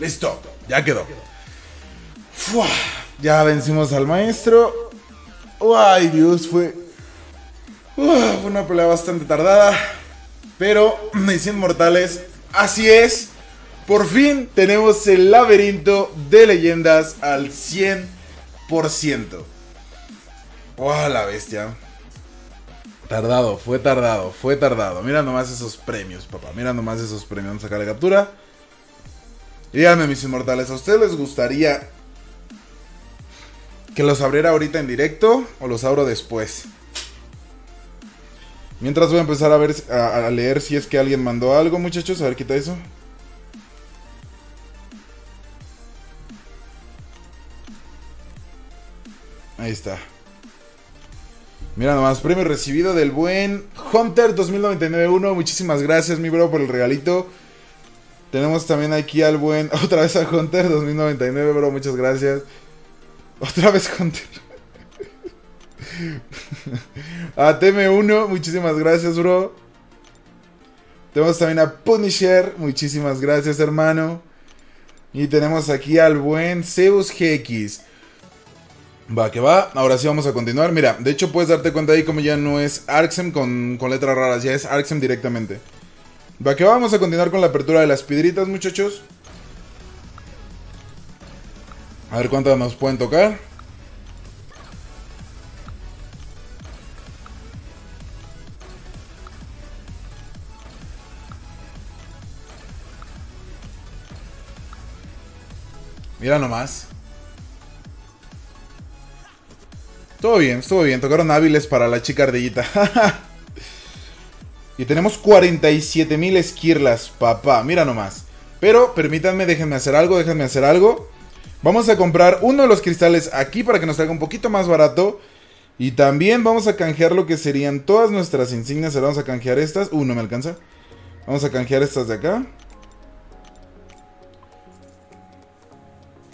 Listo, ya quedó. Fua, ya vencimos al maestro. Ay, Dios, fue una pelea bastante tardada, pero me hicieron mortales. Así es, por fin tenemos el laberinto de leyendas al 100%. ¡Oh, la bestia! Tardado, fue tardado, fue tardado. Mira nomás esos premios, papá. Mira nomás esos premios. Vamos a sacar la captura. Y díganme, mis inmortales, ¿a ustedes les gustaría que los abriera ahorita en directo o los abro después? Mientras voy a empezar a ver, a leer si es que alguien mandó algo, muchachos. A ver, quita eso. Ahí está. Mira nomás, premio recibido del buen Hunter 2099-1. Muchísimas gracias, mi bro, por el regalito. Tenemos también aquí al buen... Otra vez a Hunter 2099, bro. Muchas gracias. Otra vez Hunter. A TM1, muchísimas gracias, bro. Tenemos también a Punisher. Muchísimas gracias, hermano. Y tenemos aquí al buen Zeus GX. Va que va, ahora sí vamos a continuar. Mira, de hecho puedes darte cuenta ahí como ya no es Arxem con letras raras, ya es Arxem directamente. Va que va, vamos a continuar con la apertura de las piedritas, muchachos. A ver cuántas nos pueden tocar. Mira nomás. Todo bien, estuvo bien. Tocaron hábiles para la chica ardillita. Y tenemos 47,000 esquirlas, papá. Mira nomás. Pero permítanme, déjenme hacer algo, Vamos a comprar uno de los cristales aquí para que nos salga un poquito más barato. Y también vamos a canjear lo que serían todas nuestras insignias. Ahora vamos a canjear estas. No me alcanza. Vamos a canjear estas de acá.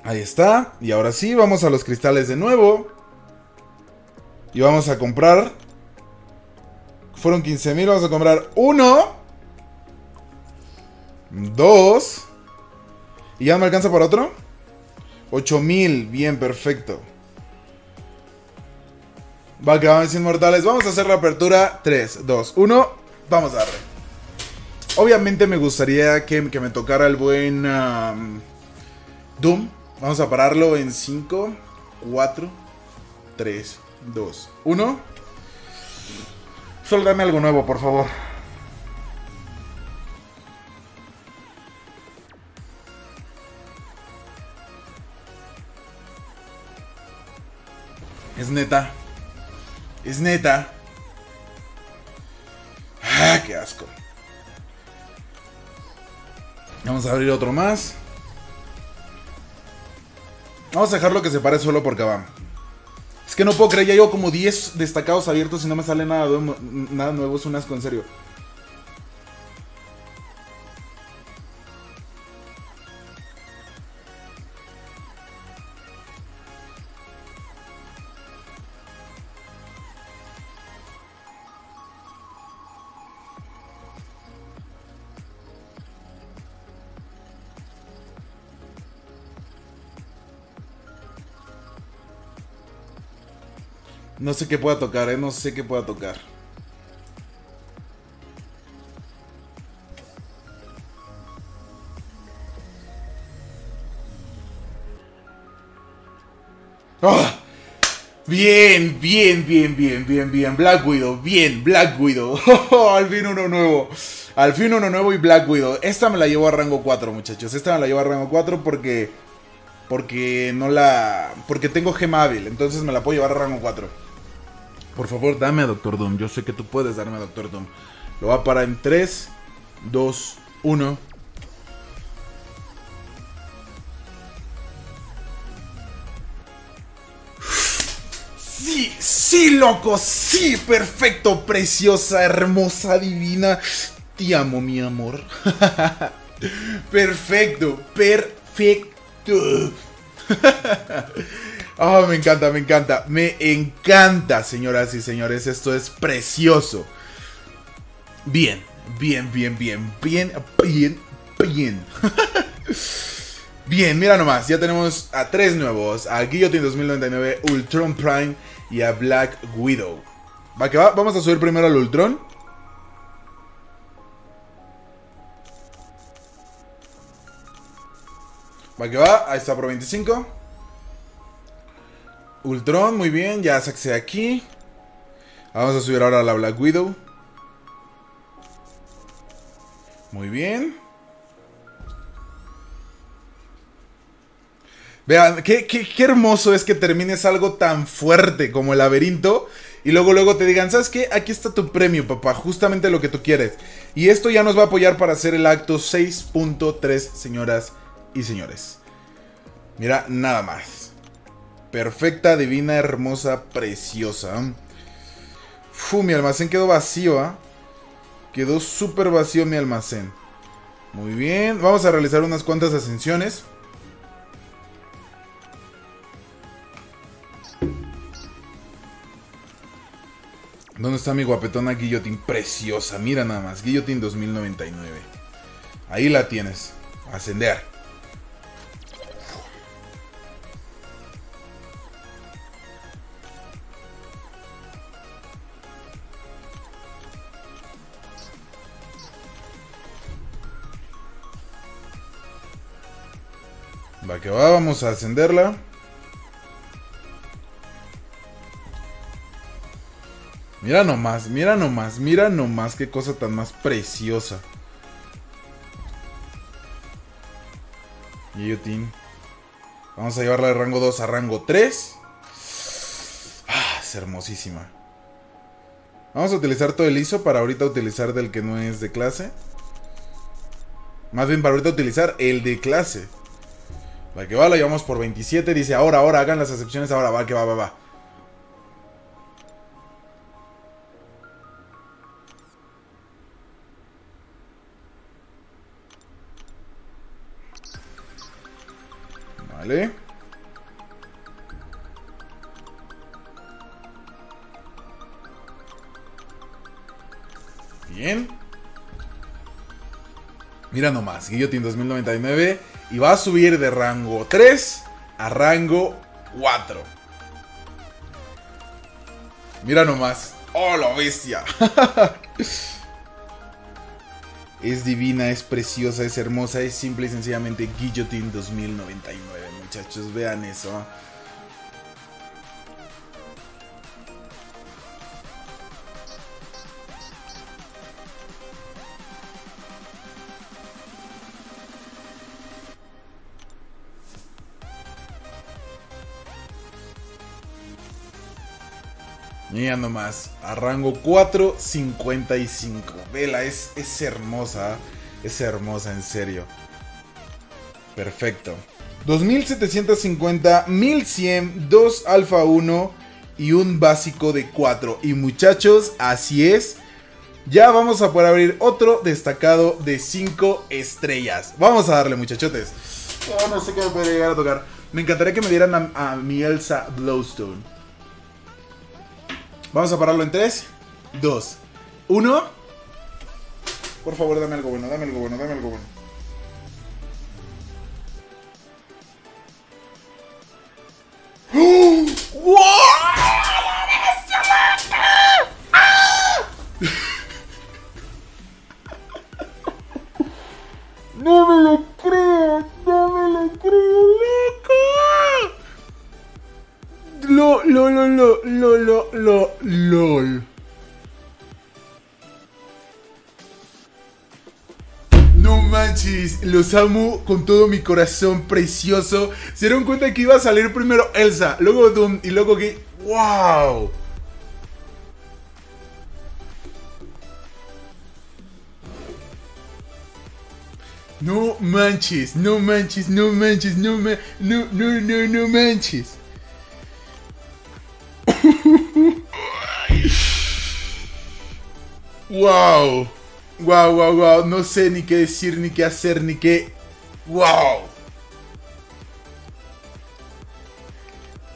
Ahí está. Y ahora sí, vamos a los cristales de nuevo. Y vamos a comprar. Fueron 15,000. Vamos a comprar uno. Dos. Y ya no me alcanza para otro. 8,000. Bien, perfecto. Va que vamos, inmortales. Vamos a hacer la apertura. 3, 2, 1. Vamos a darle. Obviamente me gustaría que me tocara el buen Doom. Vamos a pararlo en 5, 4, 3. 2, 1. Solo dame algo nuevo, por favor. Es neta. Es neta. Ah, qué asco. Vamos a abrir otro más. Vamos a dejarlo que se pare solo porque vamos. Es que no puedo creer, ya llevo como 10 destacados abiertos y no me sale nada, nuevo, es un asco, en serio. No sé qué pueda tocar, no sé qué pueda tocar. ¡Oh! Bien, bien, bien, bien, bien, bien. Black Widow, bien, Black Widow. ¡Oh! Al fin uno nuevo. Al fin uno nuevo y Black Widow. Esta me la llevo a rango 4, muchachos. Esta me la llevo a rango 4 porque tengo gema hábil, entonces me la puedo llevar a rango 4. Por favor, dame a Doctor Doom. Yo sé que tú puedes darme a Doctor Doom. Lo va a parar en 3, 2, 1. Sí, sí, loco. Sí, perfecto, preciosa, hermosa, divina. Te amo, mi amor. Perfecto, perfecto. Oh, me encanta, me encanta. Me encanta, señoras y señores. Esto es precioso. Bien, bien, bien, bien. Bien, bien, bien. Bien, mira nomás, ya tenemos a tres nuevos, a Guillotine 2099, Ultron Prime y a Black Widow. Va que va, vamos a subir primero al Ultron. Va que va, ahí está por 25. Ultron, muy bien, ya se accede aquí. Vamos a subir ahora a la Black Widow. Muy bien. Vean, qué hermoso es que termines algo tan fuerte como el laberinto y luego te digan, ¿sabes qué? Aquí está tu premio, papá, justamente lo que tú quieres. Y esto ya nos va a apoyar para hacer el acto 6.3, señoras y señores. Mira, nada más. Perfecta, divina, hermosa, preciosa. Uf, mi almacén quedó vacío, ¿eh? Quedó súper vacío mi almacén. Muy bien, vamos a realizar unas cuantas ascensiones. ¿Dónde está mi guapetona Guillotine? Preciosa, mira nada más, Guillotine 2099. Ahí la tienes, ascender. Va que va, vamos a ascenderla. Mira nomás, mira nomás, mira nomás, qué cosa tan más preciosa. Guillotine. Vamos a llevarla de rango 2 a rango 3. Ah, es hermosísima. Vamos a utilizar todo el ISO para ahorita utilizar del que no es de clase. Más bien para ahorita utilizar el de clase. La que va, la llevamos por 27. Dice, ahora, hagan las acepciones, ahora va, que va. Vale. Bien. Mira nomás, Guillotine 2099. Y va a subir de rango 3 a rango 4. Mira nomás. ¡Oh, la bestia! Es divina, es preciosa, es hermosa, es simple y sencillamente Guillotine 2099. Muchachos, vean eso. Mira nomás, a rango 4.55. Vela, es hermosa. Es hermosa, en serio. Perfecto. 2750, 1100, 2 alfa 1 y un básico de 4. Y muchachos, así es. Ya vamos a poder abrir otro destacado de 5 estrellas. Vamos a darle, muchachotes. Oh, no sé qué me puede llegar a tocar. Me encantaría que me dieran a mi Elsa Blowstone. Vamos a pararlo en 3, 2, 1. Por favor, dame algo bueno, dame algo bueno, dame algo bueno. ¡Oh! ¡Wow! ¡Ah! No me lo creo, no me lo creo. LOL. No manches, los amo con todo mi corazón precioso. Se dieron cuenta que iba a salir primero Elsa, luego Doom y luego Gui. ¡Wow! No manches, no manches, no manches, no manches. Wow, wow, wow, wow, no sé ni qué decir, ni qué hacer, ni qué... Wow.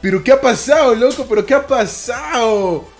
Pero ¿qué ha pasado, loco? ¿Pero qué ha pasado?